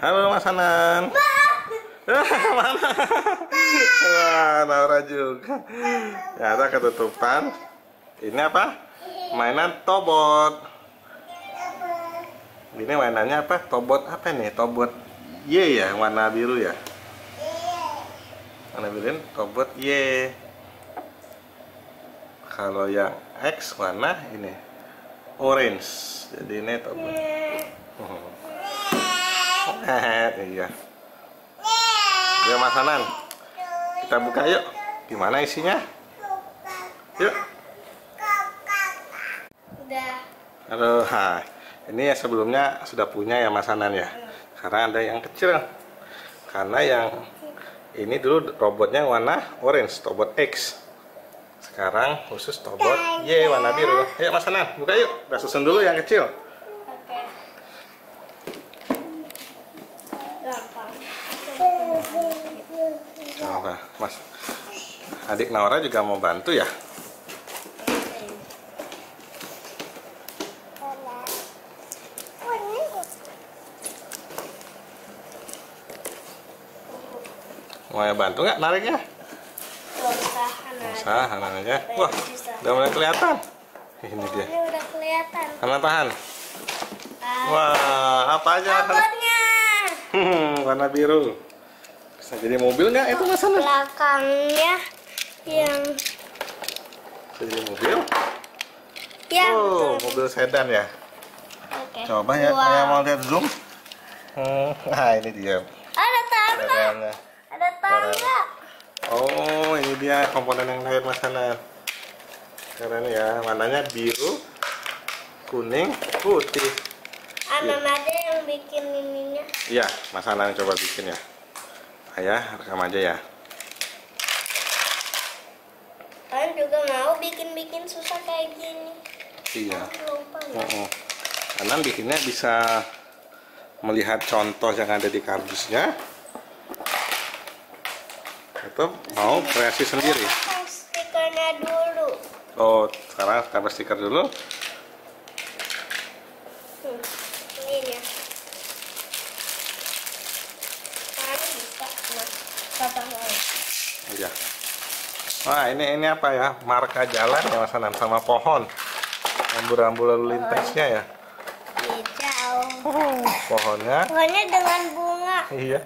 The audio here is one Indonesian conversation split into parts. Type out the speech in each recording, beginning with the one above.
Halo Mas Hanan. Mana? Wah, Naura juga. Ya, ada ketutupan. Ini apa? Mainan Tobot. Ini mainannya apa? Tobot apa nih? Tobot Y ya, warna biru ya. Warna biru, Tobot Y. Kalau yang X warna ini orange. Jadi ini Tobot. Iya. Ya Mas Hanan, kita buka yuk. Gimana isinya? Yuk. Udah. Aduh, ha. Ini ya sebelumnya sudah punya ya Mas Hanan ya. Karena ada yang kecil. Karena yang ini dulu robotnya warna orange, Tobot X. Sekarang khusus Tobot Y warna biru. Ayo Mas Hanan, buka yuk. Kita susun dulu yang kecil. Oke, Mas. Adik Naura juga mau bantu ya? Mau ya bantu nggak nariknya? Usah, Hanan aja. Wah, udah mulai kelihatan. Ini dia. Udah kelihatan. Hanan tahan. Wah, apa aja? Warna biru. Bisa jadi mobil nggak itu Mas Hanan? Belakangnya yang bisa jadi mobil? Ya. Oh, mobil sedan ya. Okay. Coba ya, saya mau lihat zoom. Nah ini dia. Ada tangga. Ada tangga. Oh ini dia komponen yang lain Mas Hanan. Keren ya, warnanya biru, kuning, putih. Anan ada yang bikin ininya. Iya, Mas Hanan coba bikin ya. Ya, rekam aja ya. Kalian juga mau bikin-bikin susah kayak gini. Iya. Karena bikinnya bisa melihat contoh yang ada di kardusnya. Atau mau kreasi sendiri. Stikernya dulu. Oh, sekarang kita berstiker dulu. Ini ya. Iya. Wah ini apa ya, marka jalan ya Mas Hanan, sama pohon, rambu-rambu lalu lintasnya ya. Pohonnya. Pohonnya dengan bunga. Iya.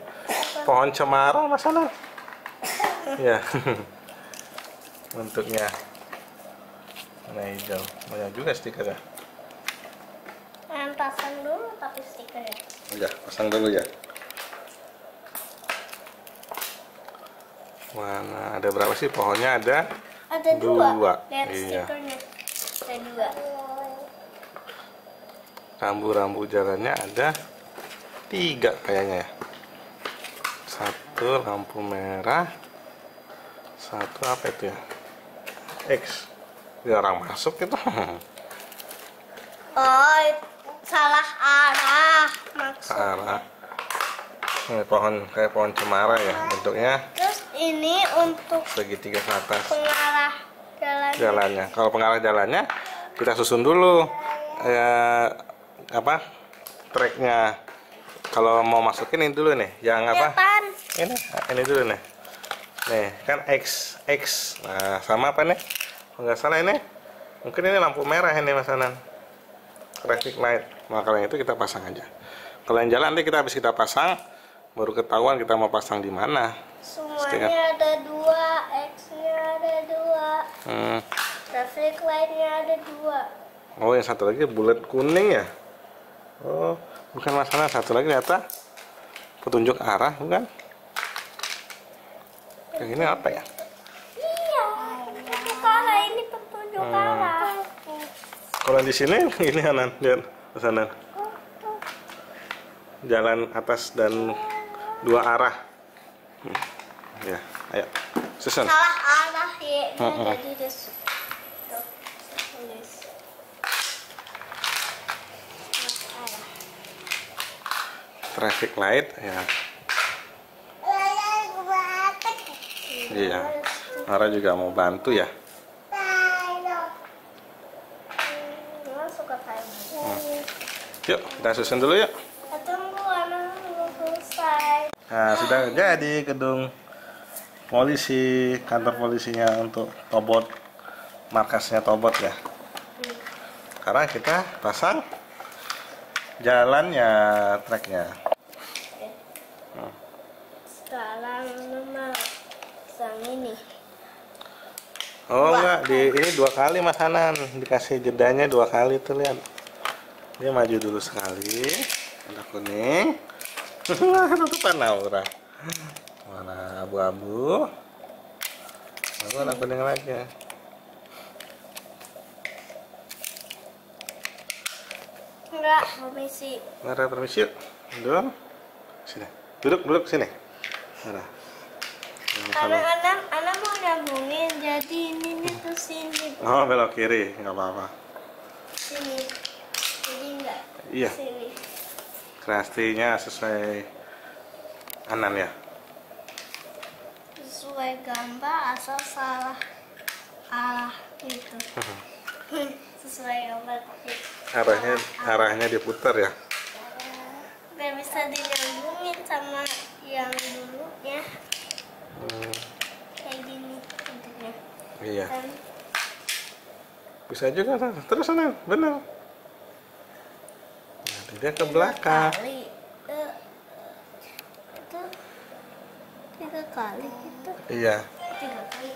Pohon cemara Mas Hanan. Iya. Bentuknya. Nah hijau. Banyak juga stikernya. Pasang dulu tapi stikernya. Iya, pasang dulu ya. Mana ada berapa sih pohonnya? Ada dua. Lihat stikernya. Ada dua. Rambu-rambu jalannya ada 3 kayaknya ya. 1 lampu merah. 1 apa itu ya? X. Dia orang masuk itu. Oh, salah arah maksudnya. Arah. Ini pohon kayak pohon cemara ya bentuknya. Ini untuk segitiga ke atas pengarah jalannya. Kalau pengarah jalannya kita susun dulu apa treknya. Kalau mau masukin ini dulu nih yang apa ini dulu nih kan X. Nah sama apa nih nggak salah ini mungkin ini lampu merah ini Mas Hanan, traffic light. Makanya itu kita pasang aja. Kalau yang jalan nanti kita habis kita pasang baru ketahuan kita mau pasang di mana. Semuanya ada 2, X-nya ada 2, traffic light-nya ada 2. Oh, yang satu lagi bulat kuning ya? Oh, bukan masalah. Satu lagi ternyata petunjuk arah, bukan? Yang ini apa ya? Iya, petunjuk arah. Ini petunjuk arah. Kalau di sini, ini Hanan, lihat ke sana. Jalan atas dan 2 arah. Ya, ayo susun. Salah arah ya. Jadi tulis. Traffic light ya. Iya. Nara juga mau bantu ya. Yuk, kita susun dulu yuk. Tunggu, Ana. Nah, sudah jadi gedung polisi, kantor polisinya untuk Tobot, markasnya Tobot ya. Sekarang kita pasang jalannya, treknya. Sekarang mau pasang ini. Oh enggak, ini dua kali Mas Hanan, dikasih jedanya dua kali tuh, lihat. Dia maju dulu sekali, ada kuning. Tutupan aura, mana abu-abu, lalu ada kuning lagi. Enggak, permisi. Nara, permisi yuk, duduk sini, duduk sini. Nara. Karena anak mau nyambungin, jadi ini tuh sini. Oh, belok kiri, nggak apa-apa. Sini, jadi enggak. Iya. Sini. Krastinya sesuai Anan ya? Sesuai gambar, asal salah arah gitu. Sesuai gambar gitu. Arahnya diputar ya? Gak bisa dinyambungin sama yang dulunya. Kayak gini bentuknya. Iya. Dan bisa juga terus Anan, benar. Dia ke belakang. Itu tiga kali gitu. Iya. Tiga kali.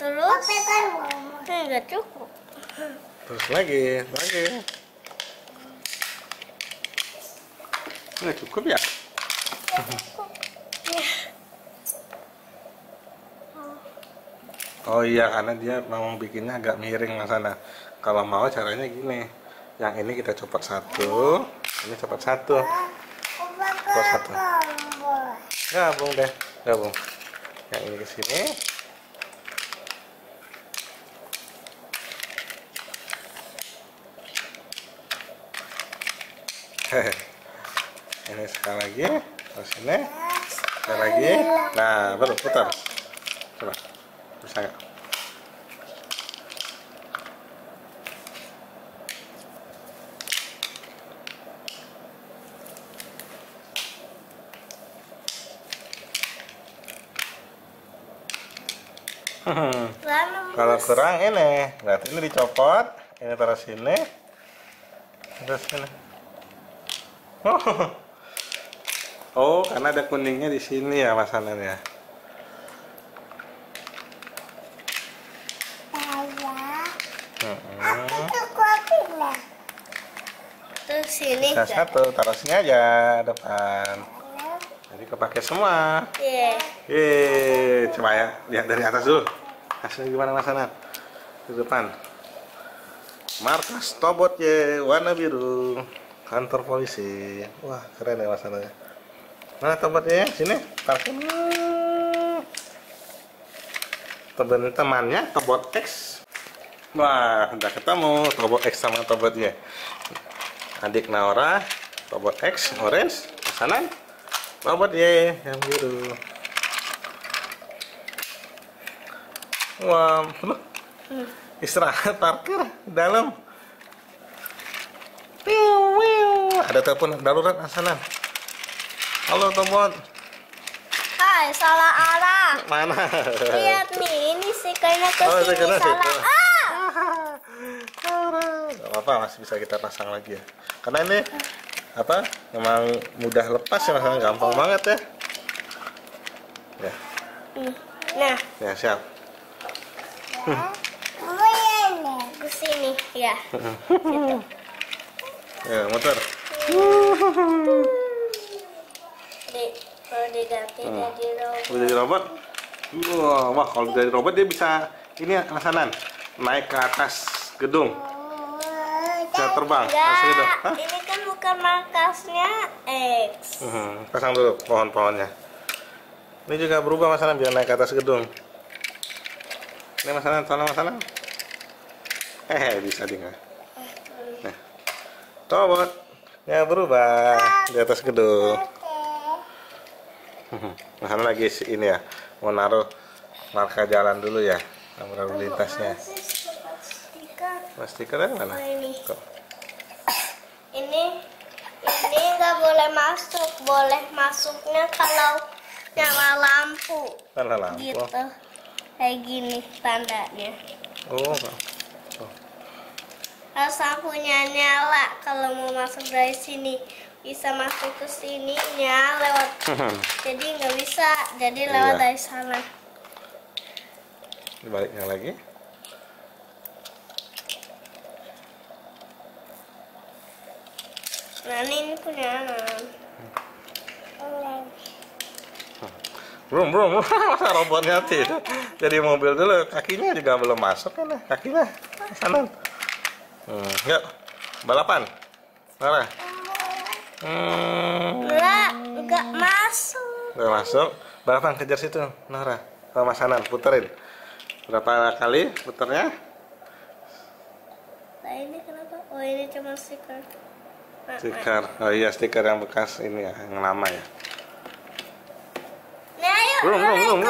Terus enggak cukup. Terus lagi. Enggak cukup ya? Oh iya, karena dia memang bikinnya agak miring Mas Hanan. Kalau mau caranya gini. Yang ini kita copot satu, ini copot satu. Copot satu. Gabung deh, gabung. Yang ini ke sini. Ini sekali lagi, terus ini. Sekali lagi. Nah, baru putar. Coba. Bisa nggak? Kalau kurang ini, berarti ini dicopot, ini taruh sini, terus sini. Oh, karena ada kuningnya di sini ya Mas Hanan ya. Sini satu, taruh sini aja depan. Jadi kepake semua. Ye, coba ya lihat dari atas dulu. Hasilnya gimana Mas Hanan? Di depan. Markas Tobot Y warna biru, kantor polisi. Wah keren ya Mas Hanan. Mana Tobotnya? Sini. Taruh. Teman-temannya Tobot X. Wah udah ketemu Tobot X sama Tobot Y. Adik Naura, Tobot X, orange, Mas Hanan, Tobot Y, yang biru. Wah, istirahat parkir dalam. Ada telepon darurat Mas Hanan. Halo Tobot. Hai, salah arah. Mana? Lihat nih, ini sih kayaknya kesini salah. Gak apa-apa, masih bisa kita pasang lagi ya. Karena ini apa? Memang mudah lepas ya, masalah gampang banget ya. Ya. Nah. Ya siap. Ke sini ya. Gitu. Ya motor. Kalau diganti jadi robot. Jadi robot. Wah kalau jadi robot dia bisa ini Mas Hanan naik ke atas gedung. Bisa terbang. Enggak, ini kan bukan markasnya X. Pasang dulu pohon-pohonnya. Ini juga berubah Mas Hanan biar naik ke atas gedung. Ini Mas Hanan, tolong Mas Hanan. Bisa dengar. Nah. Tobot ya berubah di atas gedung. Mas Hanan lagi ini ya, mau naruh marka jalan dulu ya, sama lalu lintasnya. Mas stikernya mana? Kok Ini nggak boleh masuk, boleh masuknya kalau nyala lampu. Nyala lampu. Gitu. Kayak gini tandanya. Oh. Oh. Harus lampunya nyala kalau mau masuk dari sini. Bisa masuk ke sininya lewat. Jadi nggak bisa, jadi lewat iya. Dari sana. Dibaliknya lagi. Nah, ini punya Hanan. Brum, masa robotnya tidur. Jadi mobil dulu, kakinya juga belum masuk kan? Kakinya, Hanan. Yuk, balapan. Mana? Enggak masuk. Enggak masuk. Balapan kejar situ, Nora. Sama Mas Hanan, puterin. Berapa kali puternya? Nah, ini kenapa? Oh, ini cuma stiker. Stiker, oh iya stiker yang bekas ini ya, yang lama ya. Nah, yuk, belum.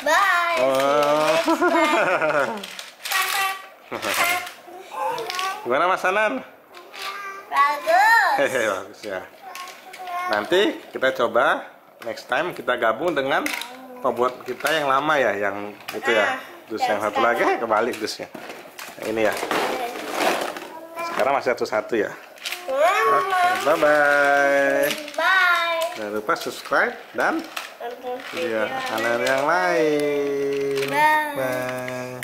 Bye. Oh. Gimana Mas Hanan? Bagus. Hehe, bagus ya. Nanti kita coba next time kita gabung dengan pembuat kita yang lama ya, yang itu ya, dus yang satu lagi kebalik dusnya. Ini ya. Sekarang masih satu-satu ya. Okay, bye bye. Bye. Jangan lupa subscribe dan video Hanan yang lain. Bye. Bye.